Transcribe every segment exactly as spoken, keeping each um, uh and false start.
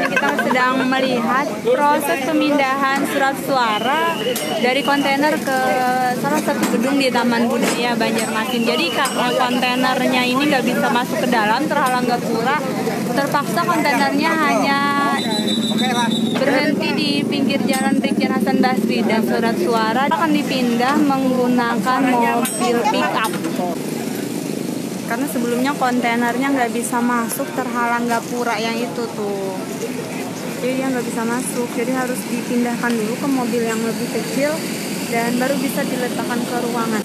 ini kita sedang melihat proses pemindahan surat suara dari kontainer ke salah satu gedung di Taman Budaya Banjarmasin. Jadi karena kontainernya ini nggak bisa masuk ke dalam, terhalang gapura, terpaksa kontainernya hanya berhenti di pinggir jalan Brigjen Hasan Basri, dan surat suara akan dipindah menggunakan mobil pick-up. Karena sebelumnya kontainernya nggak bisa masuk, terhalang gapura yang itu tuh. Jadi dia nggak bisa masuk, jadi harus dipindahkan dulu ke mobil yang lebih kecil dan baru bisa diletakkan ke ruangan.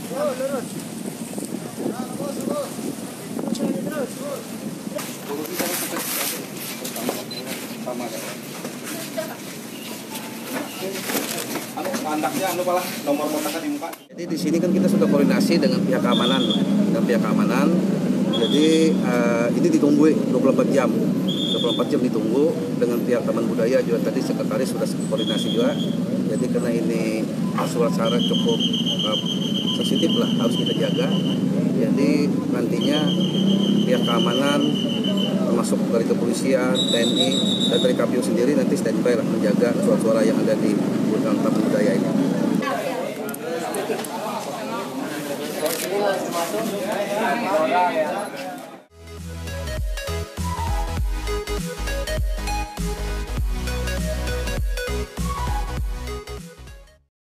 Jadi di sini kan kita sudah koordinasi dengan pihak keamanan, dengan pihak keamanan. Jadi uh, ini ditunggu dua puluh empat jam, dua puluh empat jam ditunggu dengan pihak Taman Budaya juga. Tadi sekretaris sudah koordinasi juga. Jadi karena ini surat suara cukup uh, sensitif lah, harus kita jaga. Jadi nantinya pihak keamanan termasuk dari kepolisian, T N I, dan dari K P U sendiri nanti standby lah menjaga suara-suara yang ada di gudang Taman Budaya ini. Terima kasih.